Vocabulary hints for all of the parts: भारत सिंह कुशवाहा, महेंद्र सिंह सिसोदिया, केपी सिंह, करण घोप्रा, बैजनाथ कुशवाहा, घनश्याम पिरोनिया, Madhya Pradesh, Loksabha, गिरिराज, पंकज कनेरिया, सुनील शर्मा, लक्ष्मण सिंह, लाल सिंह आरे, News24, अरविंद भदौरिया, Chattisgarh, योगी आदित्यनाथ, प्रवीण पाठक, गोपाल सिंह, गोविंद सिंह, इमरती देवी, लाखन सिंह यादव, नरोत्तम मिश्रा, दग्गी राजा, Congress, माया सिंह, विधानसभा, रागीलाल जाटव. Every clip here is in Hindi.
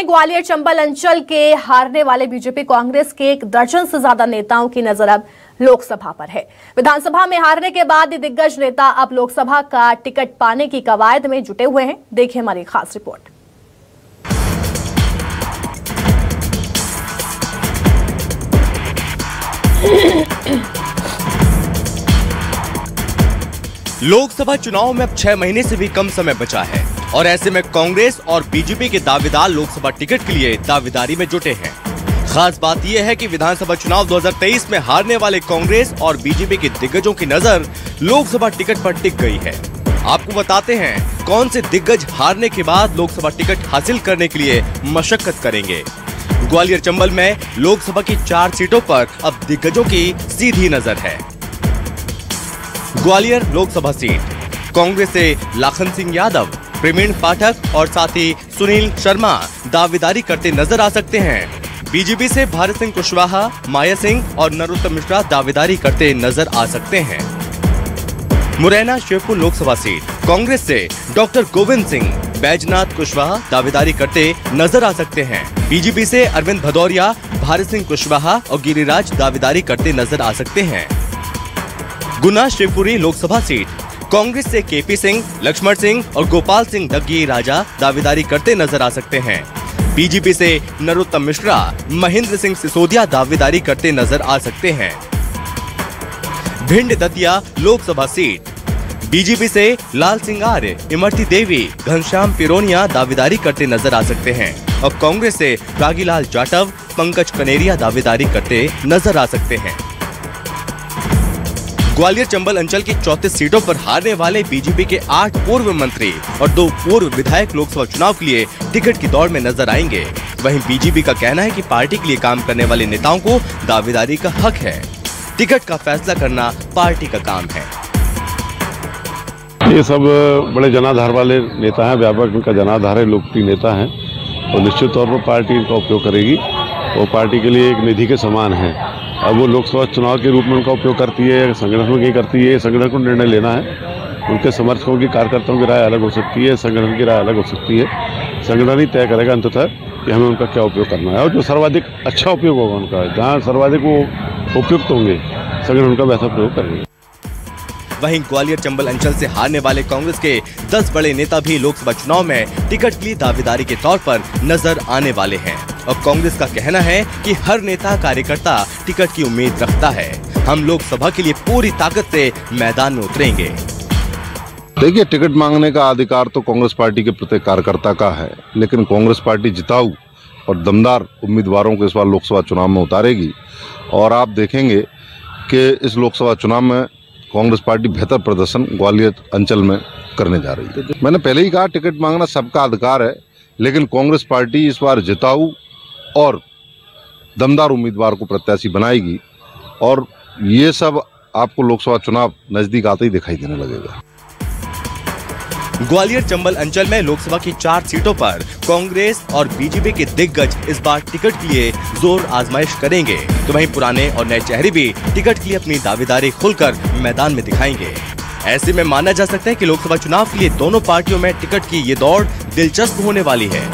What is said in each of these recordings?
में ग्वालियर चंबल अंचल के हारने वाले बीजेपी कांग्रेस के 1 दर्जन से ज्यादा नेताओं की नजर अब लोकसभा पर है। विधानसभा में हारने के बाद दिग्गज नेता अब लोकसभा का टिकट पाने की कवायद में जुटे हुए हैं। देखिए हमारी खास रिपोर्ट। लोकसभा चुनाव में अब 6 महीने से भी कम समय बचा है और ऐसे में कांग्रेस और बीजेपी के दावेदार लोकसभा टिकट के लिए दावेदारी में जुटे हैं। खास बात यह है कि विधानसभा चुनाव 2023 में हारने वाले कांग्रेस और बीजेपी के दिग्गजों की नजर लोकसभा टिकट पर टिक गई है। आपको बताते हैं कौन से दिग्गज हारने के बाद लोकसभा टिकट हासिल करने के लिए मशक्कत करेंगे। ग्वालियर चंबल में लोकसभा की 4 सीटों पर अब दिग्गजों की सीधी नजर है। ग्वालियर लोकसभा सीट कांग्रेस से लाखन सिंह यादव, प्रवीण पाठक और साथ ही सुनील शर्मा दावेदारी करते नजर आ सकते हैं। बीजेपी से भारत सिंह कुशवाहा, माया सिंह और नरोत्तम मिश्रा दावेदारी करते नजर आ सकते हैं। मुरैना शिवपुर लोकसभा सीट कांग्रेस से डॉक्टर गोविंद सिंह, बैजनाथ कुशवाहा दावेदारी करते नजर आ सकते हैं। बीजेपी से अरविंद भदौरिया, भारत सिंह कुशवाहा और गिरिराज दावेदारी करते नजर आ सकते हैं। गुना शिवपुरी लोकसभा सीट कांग्रेस से केपी सिंह, लक्ष्मण सिंह और गोपाल सिंह दग्गी राजा दावेदारी करते नजर आ सकते हैं। बीजेपी से नरोत्तम मिश्रा, महेंद्र सिंह सिसोदिया दावेदारी करते नजर आ सकते हैं। भिंड दतिया लोकसभा सीट बीजेपी से लाल सिंह आरे, इमरती देवी, घनश्याम पिरोनिया दावेदारी करते नजर आ सकते हैं और कांग्रेस से रागीलाल जाटव, पंकज कनेरिया दावेदारी करते नजर आ सकते हैं। ग्वालियर चंबल अंचल की 34 सीटों पर हारने वाले बीजेपी के 8 पूर्व मंत्री और 2 पूर्व विधायक लोकसभा चुनाव के लिए टिकट की दौड़ में नजर आएंगे। वहीं बीजेपी का कहना है कि पार्टी के लिए काम करने वाले नेताओं को दावेदारी का हक है। टिकट का फैसला करना पार्टी का काम है। ये सब बड़े जनाधार वाले नेता हैं, व्यापक उनका जनाधार है, लोकप्रिय नेता है और निश्चित तौर पर पार्टी इनका उपयोग करेगी। वो पार्टी के लिए एक निधि के समान है। अब वो लोकसभा चुनाव के रूप में उनका उपयोग करती है, संगठन में करती है। संगठन को निर्णय लेना है, उनके समर्थकों की, कार्यकर्ताओं की राय अलग हो सकती है, संगठन की राय अलग हो सकती है। संगठन ही तय करेगा अंततः कि हमें उनका क्या उपयोग करना है और जो सर्वाधिक अच्छा उपयोग होगा उनका, जहाँ सर्वाधिक वो उपयुक्त होंगे, संगठन उनका वैसा प्रयोग करेंगे। वहीं ग्वालियर चंबल अंचल से हारने वाले कांग्रेस के 10 बड़े नेता भी लोकसभा चुनाव में टिकट की दावेदारी के तौर पर नजर आने वाले हैं और कांग्रेस का कहना है कि हर नेता कार्यकर्ता टिकट की उम्मीद रखता है। हम लोकसभा के लिए पूरी ताकत से मैदान में उतरेंगे। देखिए, टिकट मांगने का अधिकार तो कांग्रेस पार्टी के प्रत्येक कार्यकर्ता का है, लेकिन कांग्रेस पार्टी जिताऊ और दमदार उम्मीदवारों को इस बार लोकसभा चुनाव में उतारेगी और आप देखेंगे कि इस लोकसभा चुनाव में कांग्रेस पार्टी बेहतर प्रदर्शन ग्वालियर अंचल में करने जा रही है। मैंने पहले ही कहा, टिकट मांगना सबका अधिकार है, लेकिन कांग्रेस पार्टी इस बार जिताऊ और दमदार उम्मीदवार को प्रत्याशी बनाएगी और ये सब आपको लोकसभा चुनाव नजदीक आते ही दिखाई देने लगेगा। ग्वालियर चंबल अंचल में लोकसभा की 4 सीटों पर कांग्रेस और बीजेपी के दिग्गज इस बार टिकट के लिए जोर आजमाइश करेंगे, तो वहीं पुराने और नए चेहरे भी टिकट के लिए अपनी दावेदारी खुलकर मैदान में दिखाएंगे। ऐसे में माना जा सकता है कि लोकसभा चुनाव के लिए दोनों पार्टियों में टिकट की ये दौड़ दिलचस्प होने वाली है।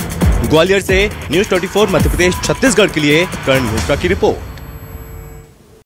ग्वालियर से न्यूज़ 24 मध्य प्रदेश छत्तीसगढ़ के लिए करण घोप्रा की रिपोर्ट।